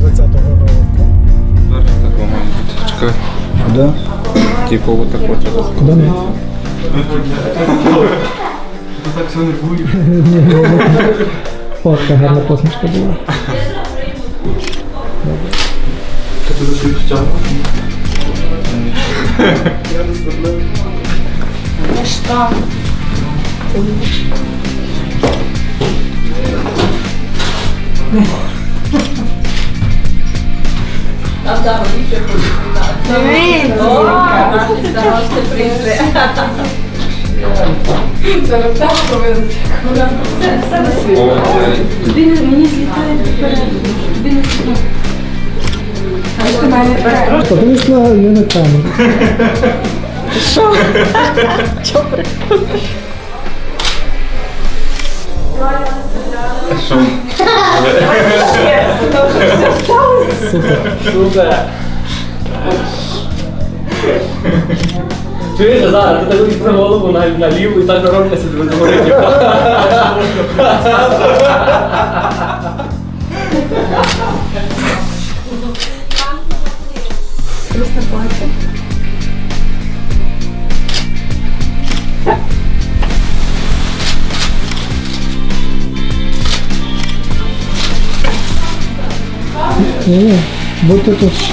2020 року. Зараз така має бути. Чекай. Да. Типу вот так вот. Да, ні. Це так все нервує. Фотка гарна посмішка була. Це дуже чудово. Я не знаю. Ну що? Да, видите, Супер. Чуєш, Зара, ти так ось про голову наліву і так робляться до говорити. Просто плаче. Ні, будь тут.